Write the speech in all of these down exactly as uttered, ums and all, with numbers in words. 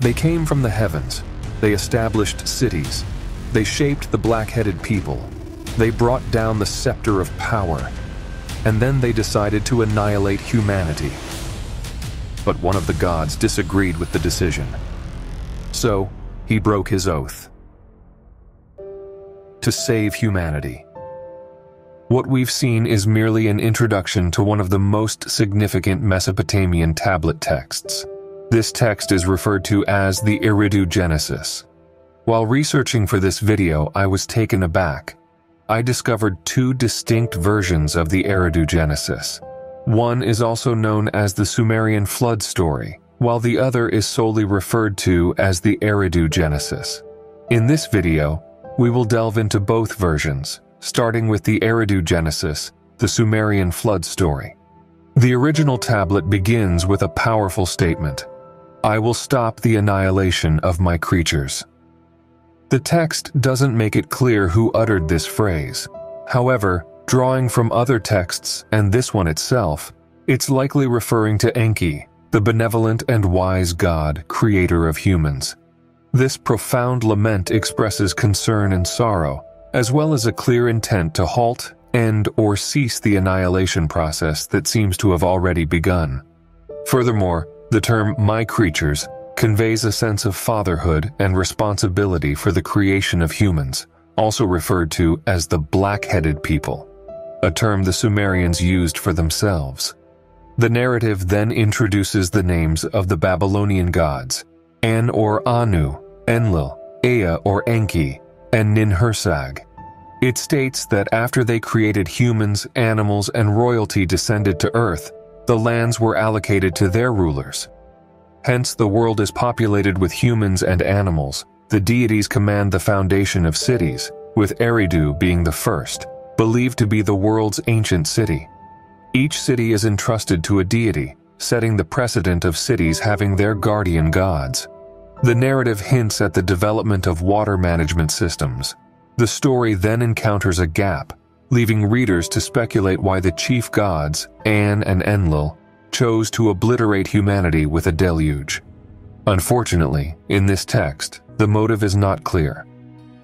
They came from the heavens. They established cities. They shaped the black-headed people. They brought down the scepter of power. And then they decided to annihilate humanity. But one of the gods disagreed with the decision. So, he broke his oath. To save humanity. What we've seen is merely an introduction to one of the most significant Mesopotamian tablet texts. This text is referred to as the Eridu Genesis. While researching for this video, I was taken aback. I discovered two distinct versions of the Eridu Genesis. One is also known as the Sumerian Flood Story, while the other is solely referred to as the Eridu Genesis. In this video, we will delve into both versions, starting with the Eridu Genesis, the Sumerian Flood Story. The original tablet begins with a powerful statement: "I will stop the annihilation of my creatures." The text doesn't make it clear who uttered this phrase. However, drawing from other texts and this one itself, it's likely referring to Enki, the benevolent and wise god, creator of humans. This profound lament expresses concern and sorrow, as well as a clear intent to halt, end, or cease the annihilation process that seems to have already begun. Furthermore, the term "my creatures" conveys a sense of fatherhood and responsibility for the creation of humans, also referred to as the black-headed people, a term the Sumerians used for themselves. The narrative then introduces the names of the Babylonian gods, An or Anu, Enlil, Ea or Enki, and Ninhursag. It states that after they created humans, animals, and royalty descended to earth, the lands were allocated to their rulers. Hence, the world is populated with humans and animals. The deities command the foundation of cities, with Eridu being the first, believed to be the world's ancient city. Each city is entrusted to a deity, setting the precedent of cities having their guardian gods. The narrative hints at the development of water management systems. The story then encounters a gap, leaving readers to speculate why the chief gods, An and Enlil, chose to obliterate humanity with a deluge. Unfortunately, in this text, the motive is not clear.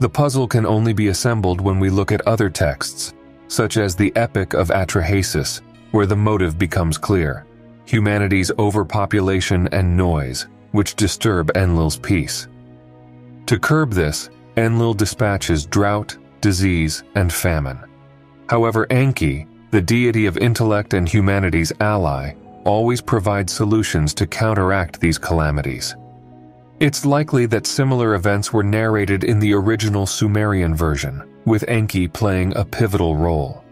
The puzzle can only be assembled when we look at other texts, such as the Epic of Atrahasis, where the motive becomes clear: humanity's overpopulation and noise, which disturb Enlil's peace. To curb this, Enlil dispatches drought, disease, and famine. However, Enki, the deity of intellect and humanity's ally, always provides solutions to counteract these calamities. It's likely that similar events were narrated in the original Sumerian version, with Enki playing a pivotal role.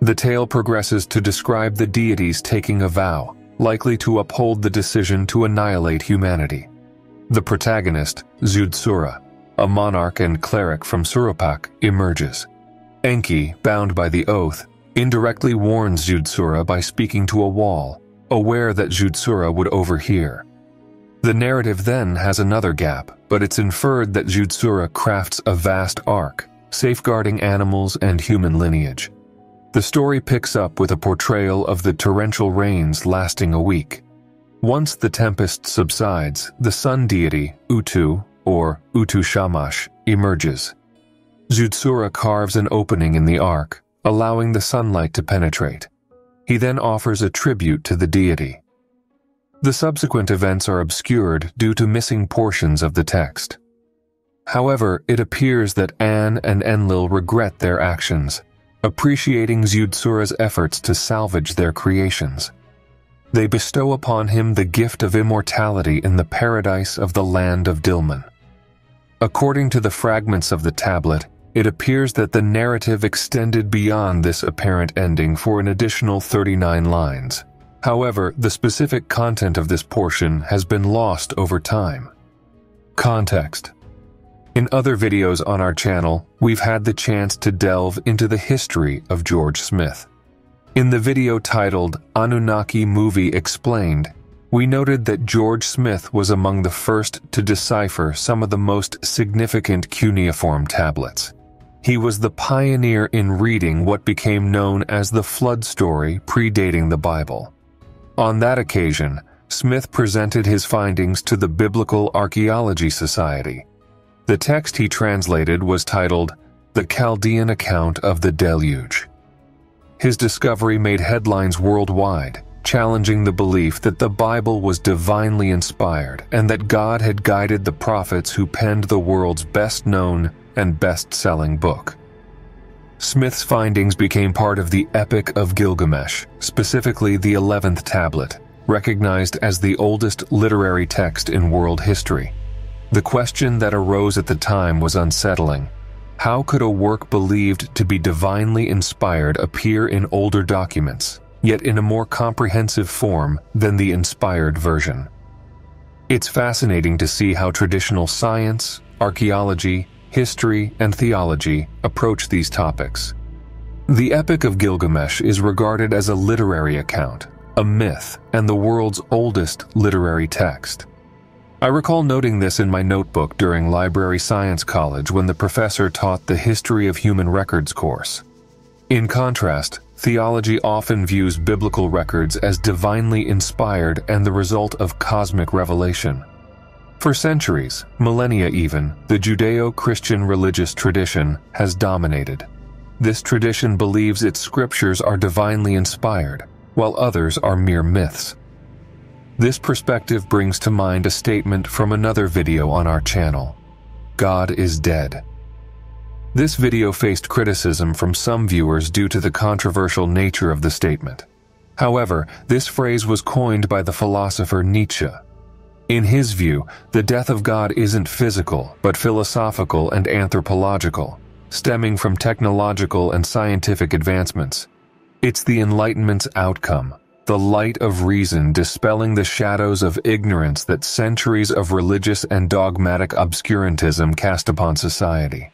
The tale progresses to describe the deities taking a vow, likely to uphold the decision to annihilate humanity. The protagonist, Ziusudra, a monarch and cleric from Shuruppak, emerges. Enki, bound by the oath, indirectly warns Ziusudra by speaking to a wall, aware that Ziusudra would overhear. The narrative then has another gap, but it's inferred that Ziusudra crafts a vast ark, safeguarding animals and human lineage. The story picks up with a portrayal of the torrential rains lasting a week. Once the tempest subsides, the sun deity, Utu, or Utu Shamash, emerges. Ziusudra carves an opening in the ark, allowing the sunlight to penetrate. He then offers a tribute to the deity. The subsequent events are obscured due to missing portions of the text. However, it appears that An and Enlil regret their actions, appreciating Ziusura's efforts to salvage their creations. They bestow upon him the gift of immortality in the paradise of the land of Dilmun. According to the fragments of the tablet, it appears that the narrative extended beyond this apparent ending for an additional thirty-nine lines. However, the specific content of this portion has been lost over time. Context. In other videos on our channel, we've had the chance to delve into the history of George Smith. In the video titled "Anunnaki Movie Explained," we noted that George Smith was among the first to decipher some of the most significant cuneiform tablets. He was the pioneer in reading what became known as the Flood Story, predating the Bible. On that occasion, Smith presented his findings to the Biblical Archaeology Society. The text he translated was titled, The Chaldean Account of the Deluge. His discovery made headlines worldwide, challenging the belief that the Bible was divinely inspired and that God had guided the prophets who penned the world's best-known and best-selling book. Smith's findings became part of the Epic of Gilgamesh, specifically the eleventh tablet, recognized as the oldest literary text in world history. The question that arose at the time was unsettling. How could a work believed to be divinely inspired appear in older documents, yet in a more comprehensive form than the inspired version? It's fascinating to see how traditional science, archaeology, history, and theology approach these topics. The Epic of Gilgamesh is regarded as a literary account, a myth, and the world's oldest literary text. I recall noting this in my notebook during library science college when the professor taught the History of Human Records course. In contrast, theology often views biblical records as divinely inspired and the result of cosmic revelation. For centuries, millennia even, the Judeo-Christian religious tradition has dominated. This tradition believes its scriptures are divinely inspired, while others are mere myths. This perspective brings to mind a statement from another video on our channel, God is dead. This video faced criticism from some viewers due to the controversial nature of the statement. However, this phrase was coined by the philosopher Nietzsche. In his view, the death of God isn't physical, but philosophical and anthropological, stemming from technological and scientific advancements. It's the Enlightenment's outcome, the light of reason dispelling the shadows of ignorance that centuries of religious and dogmatic obscurantism cast upon society.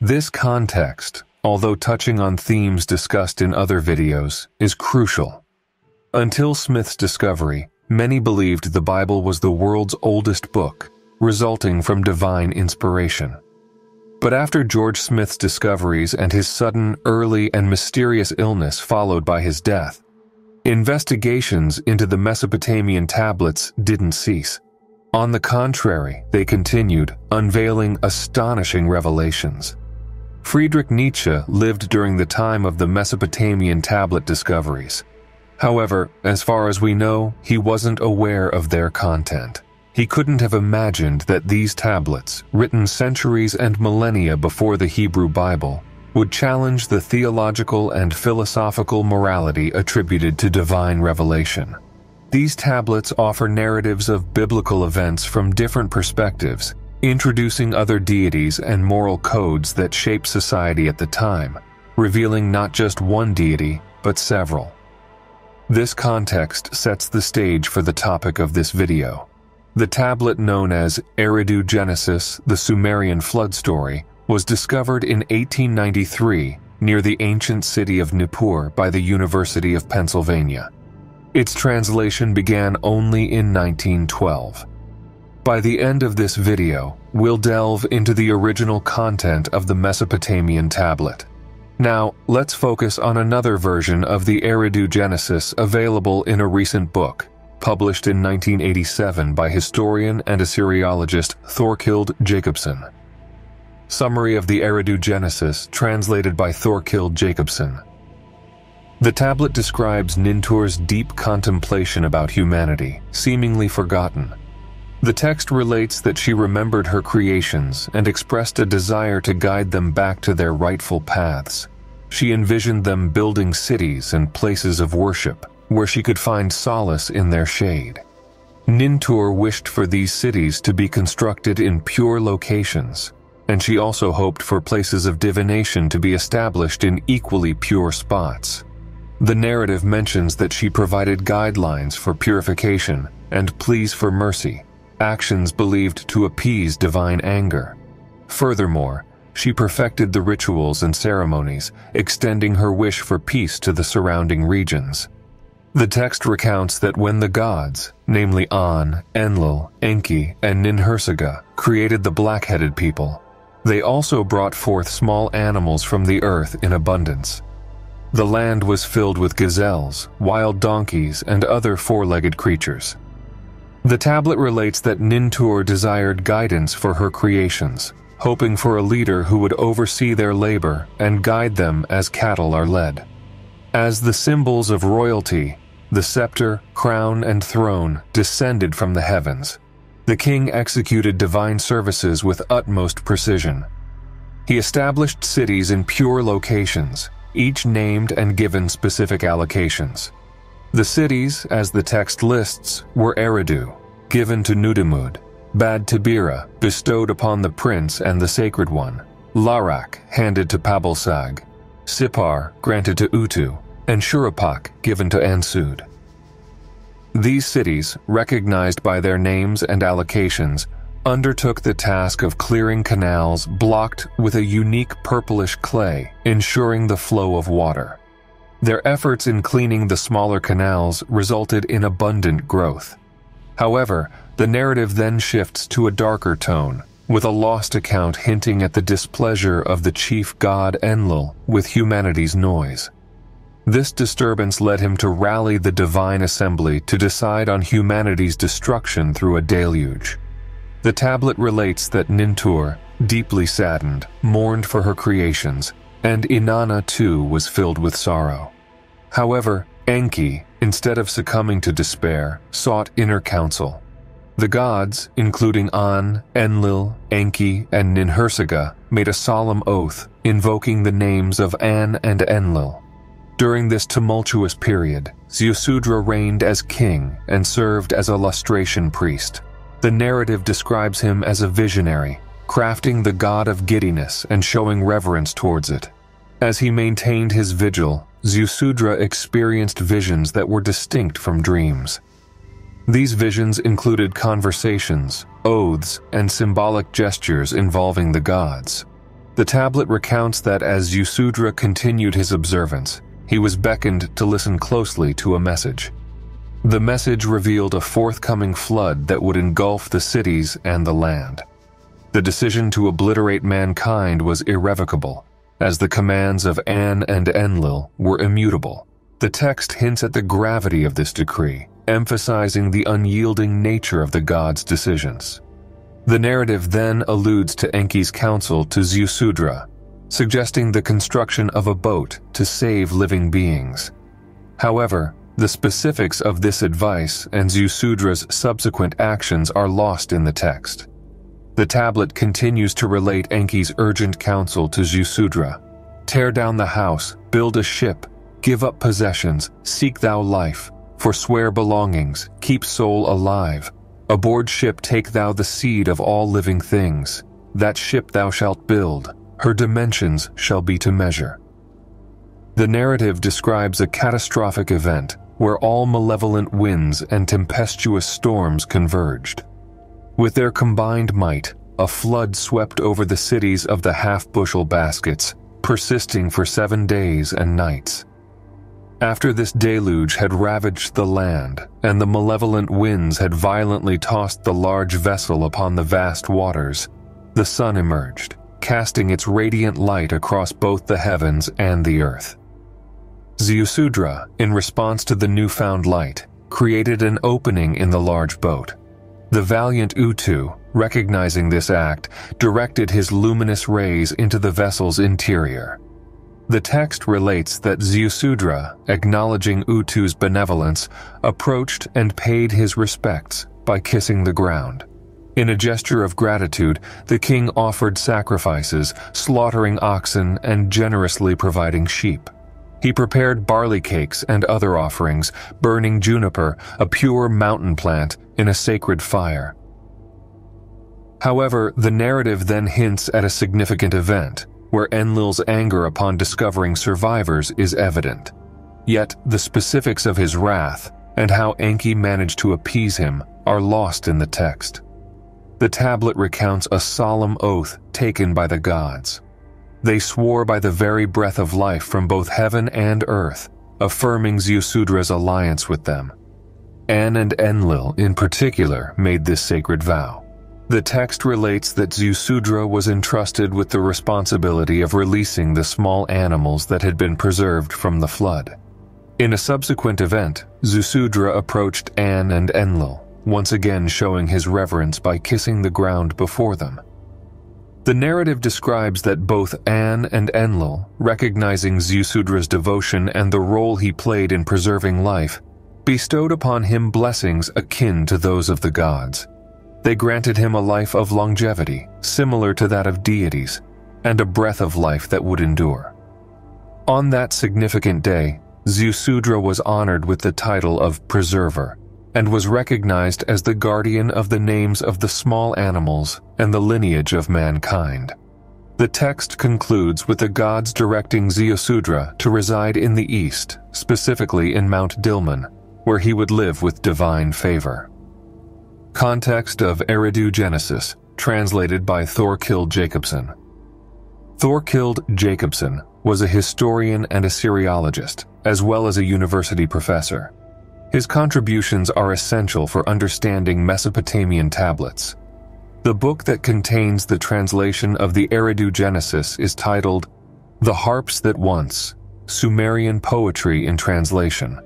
This context, although touching on themes discussed in other videos, is crucial. Until Smith's discovery, many believed the Bible was the world's oldest book, resulting from divine inspiration. But after George Smith's discoveries and his sudden, early, and mysterious illness followed by his death, investigations into the Mesopotamian tablets didn't cease. On the contrary, they continued, unveiling astonishing revelations. Friedrich Nietzsche lived during the time of the Mesopotamian tablet discoveries. However, as far as we know, he wasn't aware of their content. He couldn't have imagined that these tablets, written centuries and millennia before the Hebrew Bible, would challenge the theological and philosophical morality attributed to divine revelation. These tablets offer narratives of biblical events from different perspectives, introducing other deities and moral codes that shaped society at the time, revealing not just one deity, but several. This context sets the stage for the topic of this video. The tablet known as Eridu Genesis, the Sumerian Flood Story, was discovered in eighteen ninety-three near the ancient city of Nippur by the University of Pennsylvania. Its translation began only in nineteen twelve. By the end of this video, we'll delve into the original content of the Mesopotamian tablet. Now, let's focus on another version of the Eridu Genesis available in a recent book, published in nineteen eighty-seven by historian and Assyriologist Thorkild Jacobsen. Summary of the Eridu Genesis, translated by Thorkild Jacobsen. The tablet describes Nintur's deep contemplation about humanity, seemingly forgotten. The text relates that she remembered her creations and expressed a desire to guide them back to their rightful paths. She envisioned them building cities and places of worship, where she could find solace in their shade. Nintur wished for these cities to be constructed in pure locations, and she also hoped for places of divination to be established in equally pure spots. The narrative mentions that she provided guidelines for purification and pleas for mercy, actions believed to appease divine anger. Furthermore, she perfected the rituals and ceremonies, extending her wish for peace to the surrounding regions. The text recounts that when the gods, namely An, Enlil, Enki, and Ninhursag, created the black-headed people, they also brought forth small animals from the earth in abundance. The land was filled with gazelles, wild donkeys, and other four-legged creatures. The tablet relates that Nintur desired guidance for her creations, hoping for a leader who would oversee their labor and guide them as cattle are led. As the symbols of royalty, the scepter, crown, and throne descended from the heavens. The king executed divine services with utmost precision. He established cities in pure locations, each named and given specific allocations. The cities, as the text lists, were Eridu, given to Nudimmud, Bad Tibira, bestowed upon the prince and the sacred one, Larak, handed to Pabulsag, Sippar, granted to Utu, and Shuruppak, given to Anzu. These cities, recognized by their names and allocations, undertook the task of clearing canals blocked with a unique purplish clay, ensuring the flow of water. Their efforts in cleaning the smaller canals resulted in abundant growth. However, the narrative then shifts to a darker tone, with a lost account hinting at the displeasure of the chief god Enlil with humanity's noise. This disturbance led him to rally the divine assembly to decide on humanity's destruction through a deluge. The tablet relates that Nintur, deeply saddened, mourned for her creations, and Inanna too was filled with sorrow. However, Enki, instead of succumbing to despair, sought inner counsel. The gods, including An, Enlil, Enki, and Ninhursag, made a solemn oath, invoking the names of An and Enlil. During this tumultuous period, Ziusudra reigned as king and served as a lustration priest. The narrative describes him as a visionary, crafting the god of giddiness and showing reverence towards it. As he maintained his vigil, Ziusudra experienced visions that were distinct from dreams. These visions included conversations, oaths, and symbolic gestures involving the gods. The tablet recounts that as Ziusudra continued his observance, he was beckoned to listen closely to a message. The message revealed a forthcoming flood that would engulf the cities and the land. The decision to obliterate mankind was irrevocable, as the commands of An and Enlil were immutable. The text hints at the gravity of this decree, emphasizing the unyielding nature of the gods' decisions. The narrative then alludes to Enki's counsel to Ziusudra, suggesting the construction of a boat to save living beings. However, the specifics of this advice and Ziusudra's subsequent actions are lost in the text. The tablet continues to relate Enki's urgent counsel to Ziusudra: tear down the house, build a ship, give up possessions, seek thou life, forswear belongings, keep soul alive. Aboard ship take thou the seed of all living things. That ship thou shalt build, her dimensions shall be to measure. The narrative describes a catastrophic event where all malevolent winds and tempestuous storms converged. With their combined might, a flood swept over the cities of the half-bushel baskets, persisting for seven days and nights. After this deluge had ravaged the land, and the malevolent winds had violently tossed the large vessel upon the vast waters, the sun emerged, casting its radiant light across both the heavens and the earth. Ziusudra, in response to the newfound light, created an opening in the large boat. The valiant Utu, recognizing this act, directed his luminous rays into the vessel's interior. The text relates that Ziusudra, acknowledging Utu's benevolence, approached and paid his respects by kissing the ground. In a gesture of gratitude, the king offered sacrifices, slaughtering oxen and generously providing sheep. He prepared barley cakes and other offerings, burning juniper, a pure mountain plant, in a sacred fire. However, the narrative then hints at a significant event, where Enlil's anger upon discovering survivors is evident. Yet, the specifics of his wrath, and how Enki managed to appease him, are lost in the text. The tablet recounts a solemn oath taken by the gods. They swore by the very breath of life from both heaven and earth, affirming Ziusudra's alliance with them. An and Enlil, in particular, made this sacred vow. The text relates that Ziusudra was entrusted with the responsibility of releasing the small animals that had been preserved from the flood. In a subsequent event, Ziusudra approached An and Enlil, once again showing his reverence by kissing the ground before them. The narrative describes that both An and Enlil, recognizing Ziusudra's devotion and the role he played in preserving life, bestowed upon him blessings akin to those of the gods. They granted him a life of longevity, similar to that of deities, and a breath of life that would endure. On that significant day, Ziusudra was honored with the title of Preserver, and was recognized as the guardian of the names of the small animals and the lineage of mankind. The text concludes with the gods directing Ziusudra to reside in the east, specifically in Mount Dilmun, where he would live with divine favor. Context of Eridu Genesis, translated by Thorkild Jacobsen. Thorkild Jacobsen was a historian and Assyriologist, as well as a university professor. His contributions are essential for understanding Mesopotamian tablets. The book that contains the translation of the Eridu Genesis is titled The Harps That Once, Sumerian Poetry in Translation.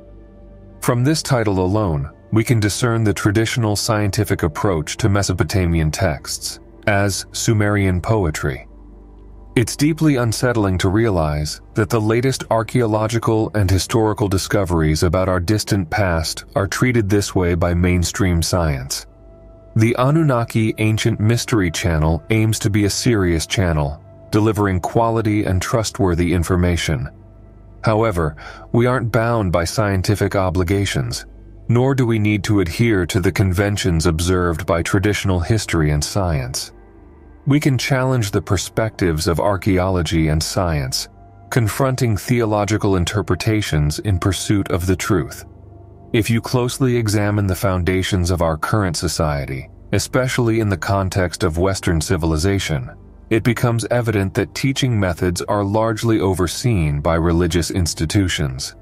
From this title alone, we can discern the traditional scientific approach to Mesopotamian texts as Sumerian poetry. It's deeply unsettling to realize that the latest archaeological and historical discoveries about our distant past are treated this way by mainstream science. The Anunnaki Ancient Mystery Channel aims to be a serious channel, delivering quality and trustworthy information. However, we aren't bound by scientific obligations, nor do we need to adhere to the conventions observed by traditional history and science. We can challenge the perspectives of archaeology and science, confronting theological interpretations in pursuit of the truth. If you closely examine the foundations of our current society, especially in the context of Western civilization, it becomes evident that teaching methods are largely overseen by religious institutions.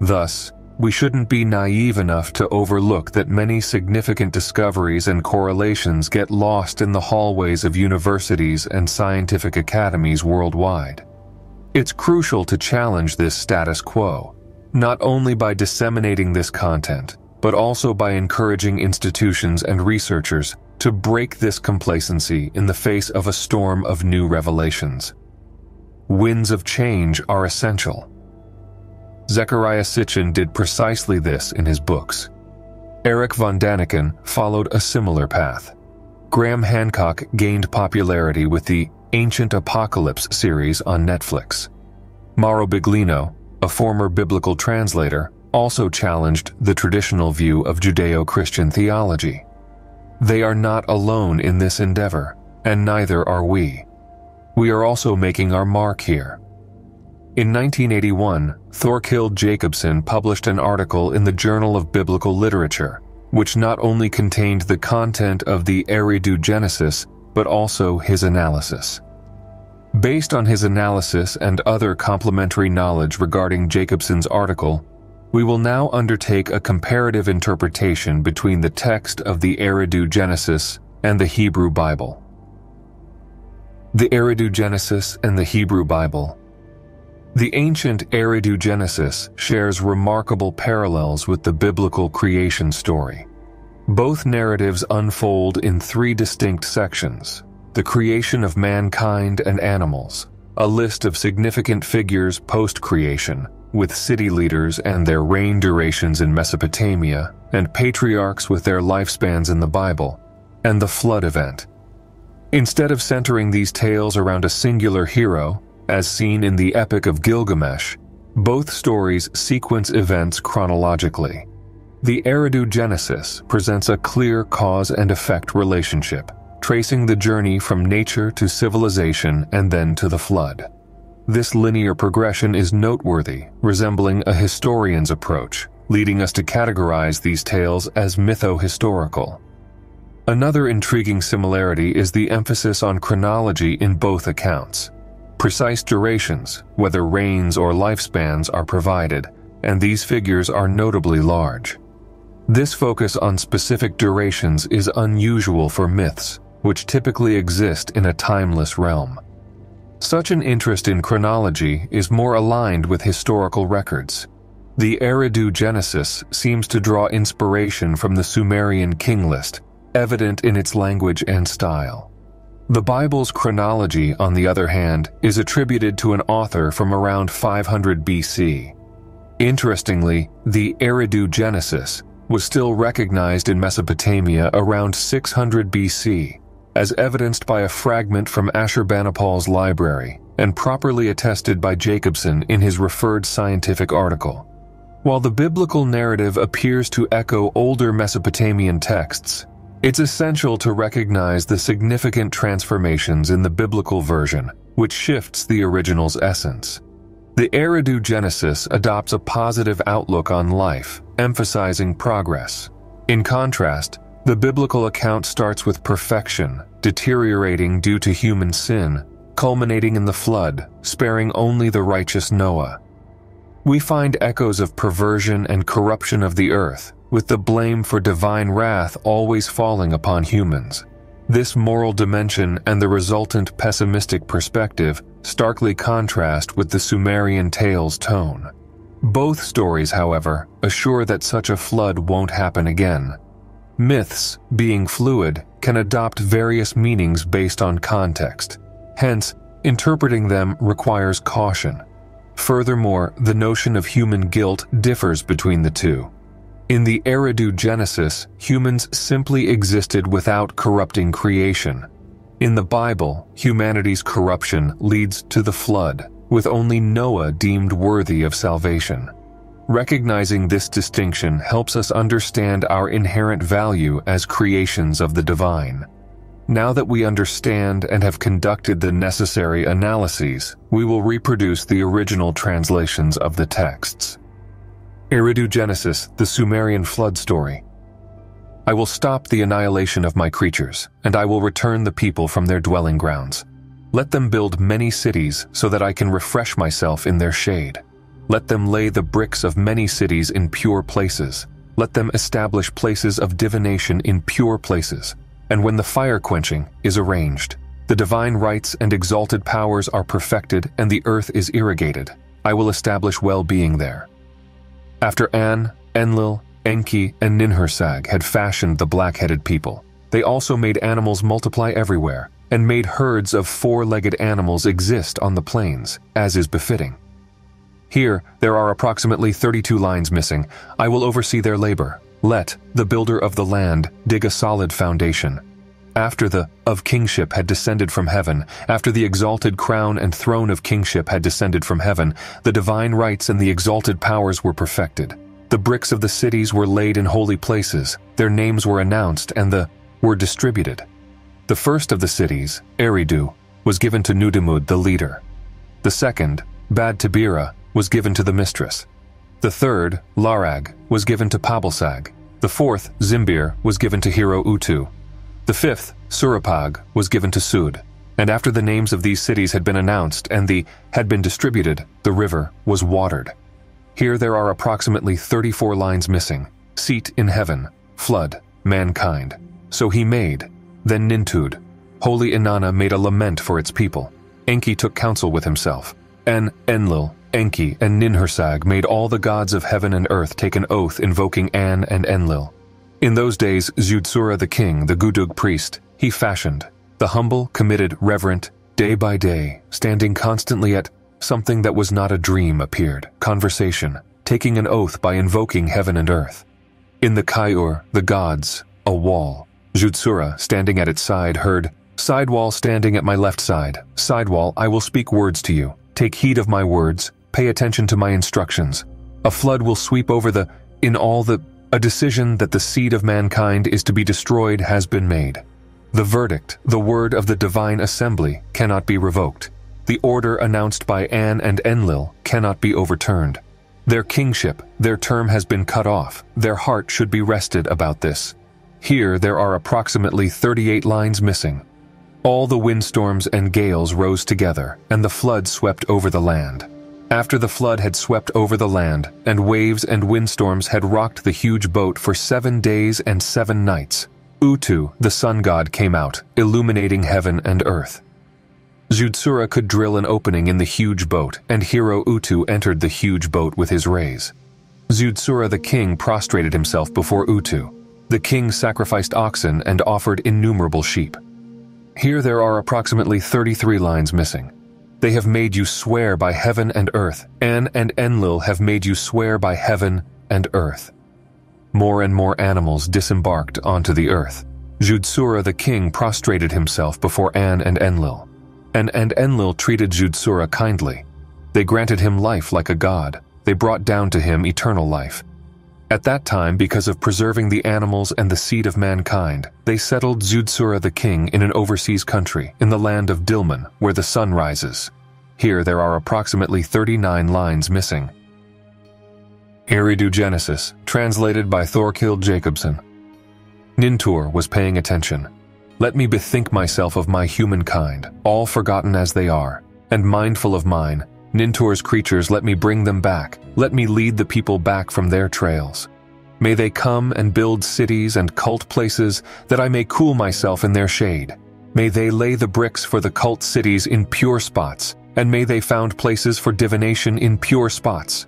Thus, we shouldn't be naive enough to overlook that many significant discoveries and correlations get lost in the hallways of universities and scientific academies worldwide. It's crucial to challenge this status quo, not only by disseminating this content, but also by encouraging institutions and researchers to break this complacency in the face of a storm of new revelations. Winds of change are essential. Zecharia Sitchin did precisely this in his books. Eric von Däniken followed a similar path. Graham Hancock gained popularity with the Ancient Apocalypse series on Netflix. Mauro Biglino, a former biblical translator, also challenged the traditional view of Judeo-Christian theology. They are not alone in this endeavor, and neither are we. We are also making our mark here. In nineteen eighty-one, Thorkild Jacobsen published an article in the Journal of Biblical Literature, which not only contained the content of the Eridu Genesis, but also his analysis. Based on his analysis and other complementary knowledge regarding Jacobsen's article, we will now undertake a comparative interpretation between the text of the Eridu Genesis and the Hebrew Bible. The Eridu Genesis and the Hebrew Bible. The ancient Eridu Genesis shares remarkable parallels with the biblical creation story. Both narratives unfold in three distinct sections: the creation of mankind and animals, a list of significant figures post-creation, with city leaders and their reign durations in Mesopotamia, and patriarchs with their lifespans in the Bible, and the flood event. Instead of centering these tales around a singular hero, as seen in the Epic of Gilgamesh, both stories sequence events chronologically. The Eridu Genesis presents a clear cause and effect relationship, tracing the journey from nature to civilization and then to the flood. This linear progression is noteworthy, resembling a historian's approach, leading us to categorize these tales as mytho-historical. Another intriguing similarity is the emphasis on chronology in both accounts. Precise durations, whether reigns or lifespans, are provided, and these figures are notably large. This focus on specific durations is unusual for myths, which typically exist in a timeless realm. Such an interest in chronology is more aligned with historical records. The Eridu Genesis seems to draw inspiration from the Sumerian king list, evident in its language and style. The Bible's chronology, on the other hand, is attributed to an author from around five hundred B C. Interestingly, the Eridu Genesis was still recognized in Mesopotamia around six hundred B C, as evidenced by a fragment from Ashurbanipal's library and properly attested by Jacobsen in his referred scientific article. While the biblical narrative appears to echo older Mesopotamian texts, it's essential to recognize the significant transformations in the biblical version, which shifts the original's essence. The Eridu Genesis adopts a positive outlook on life, emphasizing progress. In contrast, the biblical account starts with perfection, deteriorating due to human sin, culminating in the flood, sparing only the righteous Noah. We find echoes of perversion and corruption of the earth, with the blame for divine wrath always falling upon humans. This moral dimension and the resultant pessimistic perspective starkly contrast with the Sumerian tale's tone. Both stories, however, assure that such a flood won't happen again. Myths, being fluid, can adopt various meanings based on context. Hence, interpreting them requires caution. Furthermore, the notion of human guilt differs between the two. In the Eridu Genesis, humans simply existed without corrupting creation. In the Bible, humanity's corruption leads to the flood, with only Noah deemed worthy of salvation. Recognizing this distinction helps us understand our inherent value as creations of the divine. Now that we understand and have conducted the necessary analyses, we will reproduce the original translations of the texts. Eridu Genesis, the Sumerian Flood Story. I will stop the annihilation of my creatures, and I will return the people from their dwelling grounds. Let them build many cities so that I can refresh myself in their shade. Let them lay the bricks of many cities in pure places. Let them establish places of divination in pure places. And when the fire quenching is arranged, the divine rites and exalted powers are perfected and the earth is irrigated, I will establish well-being there. After An, Enlil, Enki, and Ninhursag had fashioned the black-headed people, they also made animals multiply everywhere, and made herds of four-legged animals exist on the plains, as is befitting. Here, there are approximately thirty-two lines missing. I will oversee their labor. Let the builder of the land dig a solid foundation. After the of kingship had descended from heaven, after the exalted crown and throne of kingship had descended from heaven, the divine rites and the exalted powers were perfected. The bricks of the cities were laid in holy places, their names were announced and the were distributed. The first of the cities, Eridu, was given to Nudimmud, the leader. The second, Bad Tibira, was given to the mistress. The third, Larak, was given to Pabulsag. The fourth, Zimbir, was given to hero Utu. The fifth, Shuruppak, was given to Sud, and after the names of these cities had been announced and the had been distributed, the river was watered. Here there are approximately thirty-four lines missing. Seat in heaven, flood, mankind. So he made, then Nintud. Holy Inanna made a lament for its people. Enki took counsel with himself. An, Enlil, Enki, and Ninhursag made all the gods of heaven and earth take an oath invoking An and Enlil. In those days, Ziusudra the king, the Gudug priest, he fashioned, the humble, committed, reverent, day by day, standing constantly at something that was not a dream appeared, conversation, taking an oath by invoking heaven and earth. In the Kaiur, the gods, a wall, Ziusudra standing at its side heard, sidewall standing at my left side, sidewall I will speak words to you, take heed of my words, pay attention to my instructions, a flood will sweep over the, in all the, a decision that the seed of mankind is to be destroyed has been made. The verdict, the word of the divine assembly, cannot be revoked. The order announced by An and Enlil cannot be overturned. Their kingship, their term has been cut off. Their heart should be rested about this. Here there are approximately thirty-eight lines missing. All the windstorms and gales rose together, and the flood swept over the land. After the flood had swept over the land, and waves and windstorms had rocked the huge boat for seven days and seven nights, Utu, the sun god, came out, illuminating heaven and earth. Ziusudra could drill an opening in the huge boat, and hero Utu entered the huge boat with his rays. Ziusudra the king prostrated himself before Utu. The king sacrificed oxen and offered innumerable sheep. Here there are approximately thirty-three lines missing. They have made you swear by heaven and earth. An and Enlil have made you swear by heaven and earth. More and more animals disembarked onto the earth. Ziusudra the king prostrated himself before An and Enlil. An and Enlil treated Ziusudra kindly. They granted him life like a god. They brought down to him eternal life. At that time, because of preserving the animals and the seed of mankind, they settled Ziusudra the king in an overseas country, in the land of Dilmun, where the sun rises. Here there are approximately thirty-nine lines missing. Eridu Genesis, translated by Thorkild Jacobsen. Nintur was paying attention. Let me bethink myself of my humankind, all forgotten as they are, and mindful of mine, Nintur's creatures, let me bring them back, let me lead the people back from their trails. May they come and build cities and cult places, that I may cool myself in their shade. May they lay the bricks for the cult cities in pure spots, and may they found places for divination in pure spots.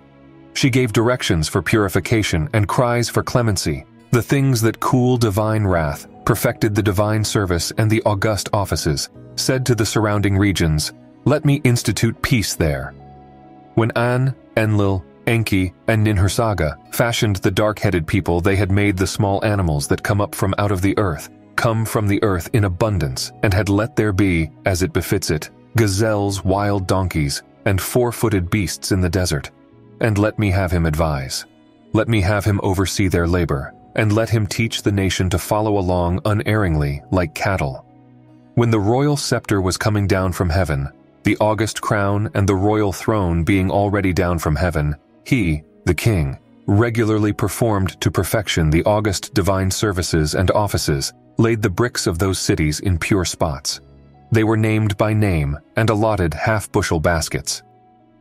She gave directions for purification and cries for clemency, the things that cool divine wrath, perfected the divine service and the august offices, said to the surrounding regions, let me institute peace there. When An, Enlil, Enki, and Ninhursag fashioned the dark-headed people, they had made the small animals that come up from out of the earth, come from the earth in abundance, and had let there be, as it befits it, gazelles, wild donkeys, and four-footed beasts in the desert. And let me have him advise. Let me have him oversee their labor, and let him teach the nation to follow along unerringly, like cattle. When the royal scepter was coming down from heaven, the august crown and the royal throne being already down from heaven, he, the king, regularly performed to perfection the august divine services and offices, laid the bricks of those cities in pure spots. They were named by name and allotted half-bushel baskets.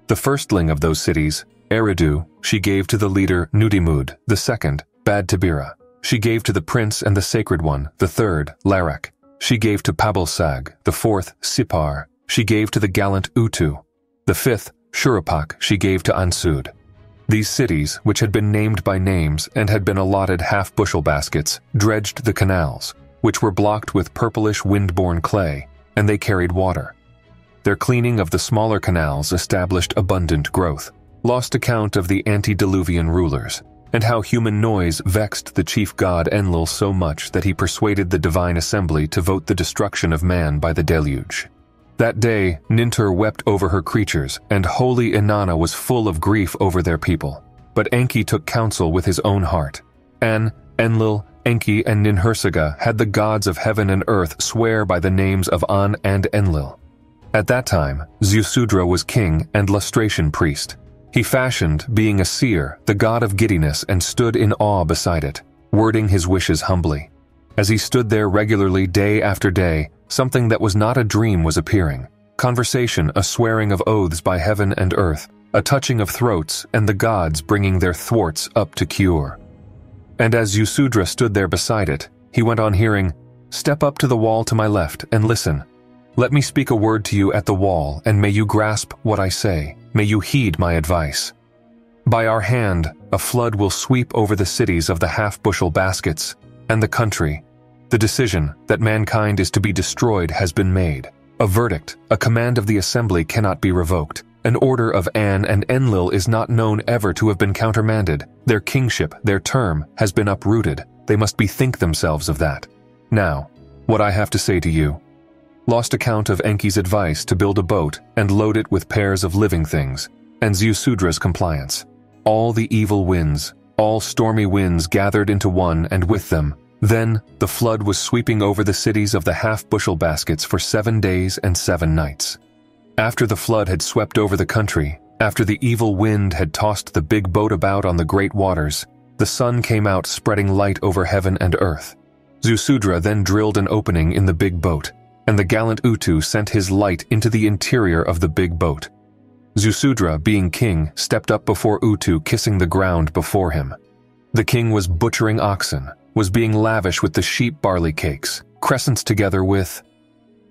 The firstling of those cities, Eridu, she gave to the leader Nudimmud, the second, Bad Tibira. She gave to the prince and the sacred one, the third, Larak. She gave to Pabulsag, the fourth, Sippar. She gave to the gallant Utu. The fifth, Shuruppak, she gave to Anzu. These cities, which had been named by names and had been allotted half-bushel baskets, dredged the canals, which were blocked with purplish wind-borne clay, and they carried water. Their cleaning of the smaller canals established abundant growth, lost account of the antediluvian rulers, and how human noise vexed the chief god Enlil so much that he persuaded the divine assembly to vote the destruction of man by the deluge. That day, Nintur wept over her creatures, and holy Inanna was full of grief over their people. But Enki took counsel with his own heart. An, Enlil, Enki, and Ninhursag had the gods of heaven and earth swear by the names of An and Enlil. At that time, Ziusudra was king and lustration priest. He fashioned, being a seer, the god of giddiness and stood in awe beside it, wording his wishes humbly. As he stood there regularly day after day, something that was not a dream was appearing. Conversation, a swearing of oaths by heaven and earth, a touching of throats, and the gods bringing their thwarts up to cure. And as Ziusudra stood there beside it, he went on hearing, step up to the wall to my left and listen. Let me speak a word to you at the wall, and may you grasp what I say. May you heed my advice. By our hand, a flood will sweep over the cities of the half-bushel baskets and the country. The decision that mankind is to be destroyed has been made. A verdict, a command of the assembly cannot be revoked. An order of An and Enlil is not known ever to have been countermanded. Their kingship, their term, has been uprooted. They must bethink themselves of that. Now, what I have to say to you. Lost account of Enki's advice to build a boat and load it with pairs of living things, and Ziusudra's compliance. All the evil winds, all stormy winds gathered into one, and with them, then, the flood was sweeping over the cities of the half-bushel baskets for seven days and seven nights. After the flood had swept over the country, after the evil wind had tossed the big boat about on the great waters, the sun came out spreading light over heaven and earth. Ziusudra then drilled an opening in the big boat, and the gallant Utu sent his light into the interior of the big boat. Ziusudra, being king, stepped up before Utu, kissing the ground before him. The king was butchering oxen, was being lavish with the sheep barley cakes, crescents together with...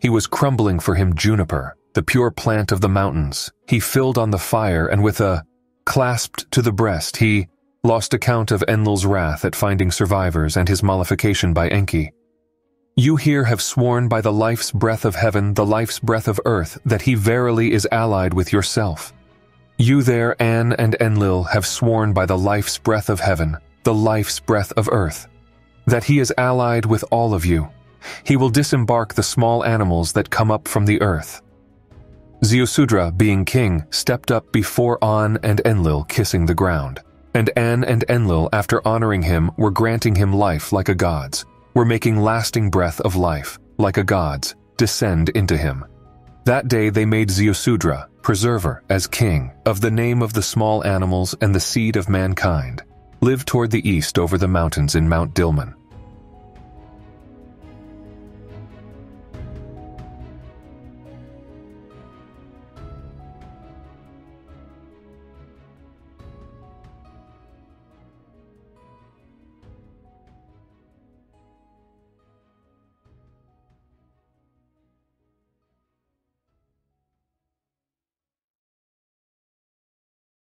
He was crumbling for him juniper, the pure plant of the mountains. He filled on the fire, and with a... clasped to the breast, he... lost account of Enlil's wrath at finding survivors and his mollification by Enki. You here have sworn by the life's breath of heaven, the life's breath of earth, that he verily is allied with yourself. You there, An and Enlil, have sworn by the life's breath of heaven, the life's breath of earth, that he is allied with all of you. He will disembark the small animals that come up from the earth. Ziusudra, being king, stepped up before An and Enlil, kissing the ground. And An and Enlil, after honoring him, were granting him life like a god's, were making lasting breath of life, like a god's, descend into him. That day they made Ziusudra, preserver, as king, of the name of the small animals and the seed of mankind, live toward the east over the mountains in Mount Dilmun.